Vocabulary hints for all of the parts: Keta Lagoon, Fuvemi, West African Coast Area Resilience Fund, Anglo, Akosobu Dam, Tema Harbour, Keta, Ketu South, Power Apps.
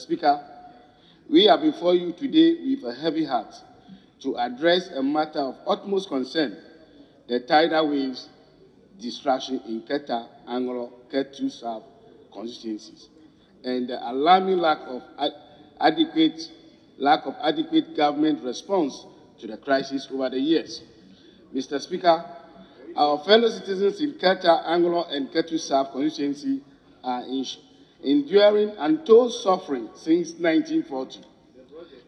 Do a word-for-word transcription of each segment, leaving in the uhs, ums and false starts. Speaker, we are before you today with a heavy heart to address a matter of utmost concern, the tidal waves destruction in Keta, Anglo, Ketu South constituencies, and the alarming lack of ad adequate lack of adequate government response to the crisis over the years. Mister Speaker, our fellow citizens in Keta, Anglo, and Ketu South constituency are in enduring untold suffering since nineteen forty,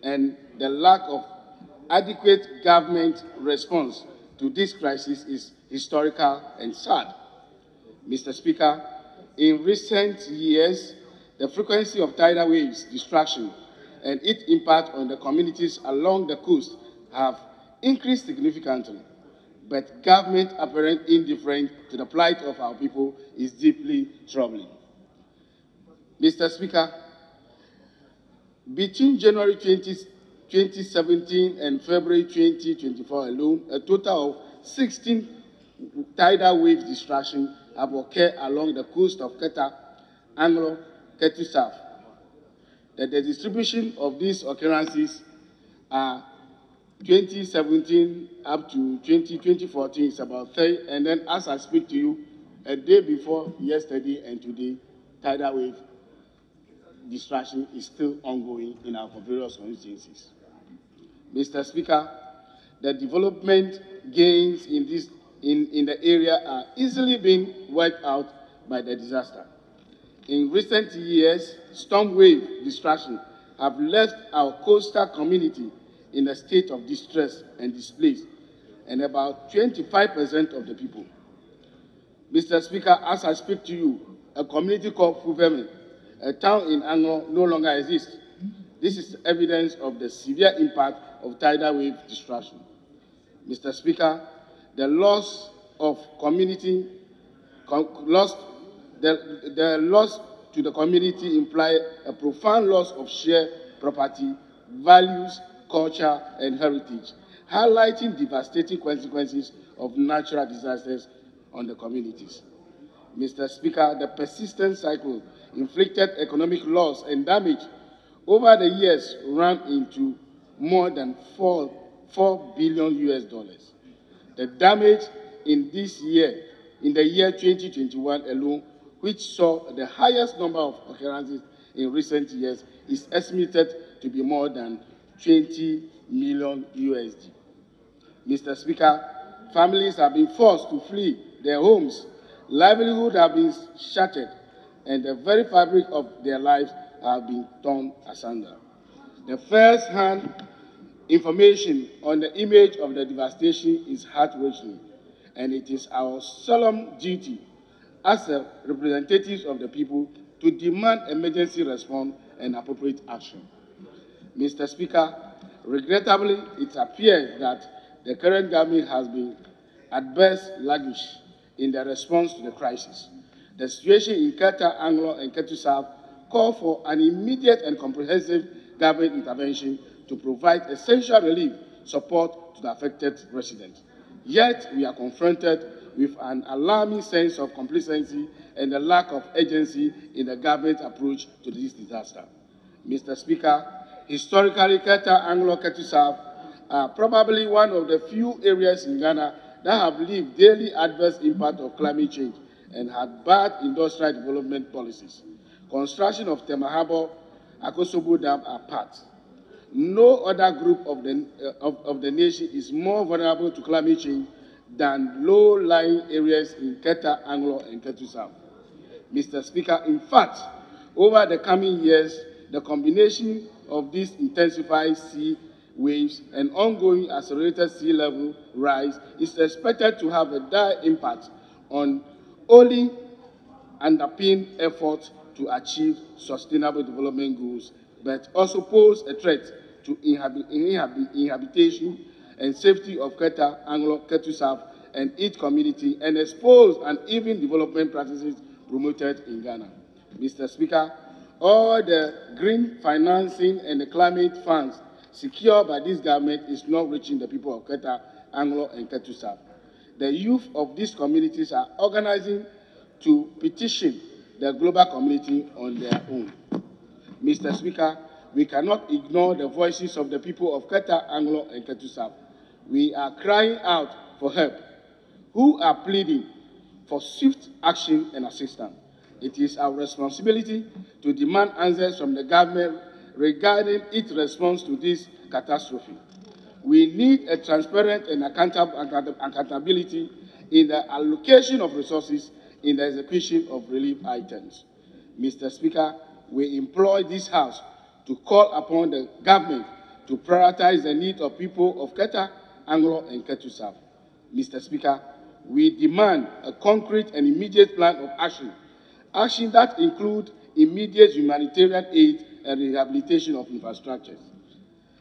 and the lack of adequate government response to this crisis is historical and sad. Mister Speaker, in recent years, the frequency of tidal waves, destruction, and its impact on the communities along the coast have increased significantly, but government apparent indifference to the plight of our people is deeply troubling. Mister Speaker, between January twenty seventeen and February twenty twenty-four alone, a total of sixteen tidal wave destructions have occurred along the coast of Keta, Anglo, Ketu South. The distribution of these occurrences are twenty seventeen up to twenty fourteen is about three, and then as I speak to you, a day before yesterday and today, tidal wave destruction is still ongoing in our various constituencies. Mister Speaker, the development gains in, this, in, in the area are easily being wiped out by the disaster. In recent years, storm wave destruction have left our coastal community in a state of distress and displaced, and about twenty-five percent of the people. Mister Speaker, as I speak to you, a community called Fuvemi, a town in Anglo, no longer exists. This is evidence of the severe impact of tidal wave destruction. Mister Speaker, the loss of community, loss, the, the loss to the community implies a profound loss of shared property, values, culture, and heritage, highlighting devastating consequences of natural disasters on the communities. Mister Speaker, the persistent cycle inflicted economic loss and damage over the years ran into more than four, four billion U S dollars. The damage in this year, in the year twenty twenty-one alone, which saw the highest number of occurrences in recent years, is estimated to be more than twenty million U S D. Mister Speaker, families have been forced to flee their homes, livelihoods have been shattered, and the very fabric of their lives have been torn asunder. The first-hand information on the image of the devastation is heart-wrenching, and it is our solemn duty as representatives of the people to demand emergency response and appropriate action. Mister Speaker, regrettably, it appears that the current government has been, at best, sluggish in the response to the crisis. The situation in Keta, Anglo, and Ketu South call for an immediate and comprehensive government intervention to provide essential relief support to the affected residents. Yet, we are confronted with an alarming sense of complacency and a lack of urgency in the government's approach to this disaster. Mister Speaker, historically, Keta, Anglo, Ketu South are probably one of the few areas in Ghana that have lived daily adverse impact of climate change and had bad industrial development policies. Construction of Tema Harbour, Akosobu Dam are part. No other group of the, uh, of, of the nation is more vulnerable to climate change than low-lying areas in Keta, Anglo, and Ketu South. Mister Speaker, in fact, over the coming years, the combination of these intensified sea waves and ongoing accelerated sea level rise is expected to have a dire impact on only underpinned efforts to achieve sustainable development goals, but also pose a threat to inhabit, inhabit, inhabitation and safety of Keta, Anglo, Ketu South, and its community, and expose uneven development practices promoted in Ghana. Mister Speaker, all the green financing and the climate funds secured by this government is not reaching the people of Keta, Anglo, and Ketu South. The youth of these communities are organizing to petition the global community on their own. Mister Speaker, we cannot ignore the voices of the people of Keta, Anglo, and Ketu South. We are crying out for help, who are pleading for swift action and assistance. It is our responsibility to demand answers from the government regarding its response to this catastrophe. We need a transparent and accountable accountability in the allocation of resources in the execution of relief items. Mister Speaker, we implore this House to call upon the government to prioritize the needs of people of Keta, Anglo, and Ketu South. Mister Speaker, we demand a concrete and immediate plan of action, action that includes immediate humanitarian aid and rehabilitation of infrastructures.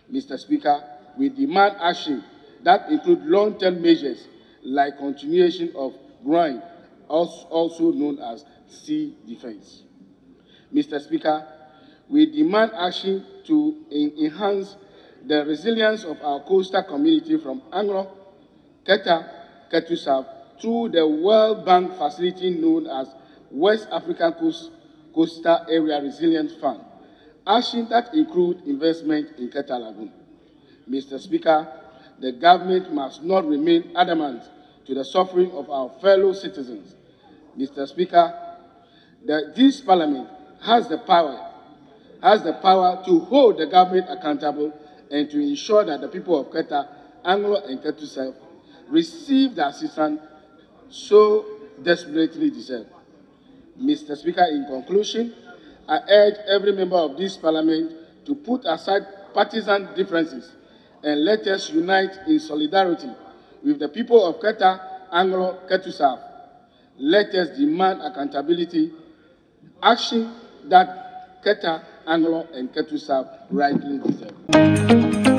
Mister Speaker, we demand action that includes long-term measures like continuation of ground, also known as sea defense. Mister Speaker, we demand action to enhance the resilience of our coastal community from Anglo, Keta, Ketu South through the World Bank facility known as West African Coast Coast Area Resilience Fund, action that includes investment in Keta Lagoon. Mister Speaker, the government must not remain adamant to the suffering of our fellow citizens. Mister Speaker, the, this Parliament has the power has the power to hold the government accountable and to ensure that the people of Keta, Anglo, and Ketu South receive the assistance so desperately deserved. Mister Speaker, in conclusion, I urge every member of this Parliament to put aside partisan differences and let us unite in solidarity with the people of Keta, Anglo, Ketu South. Let us demand accountability, action that Keta, Anglo, and Ketu South rightly deserve.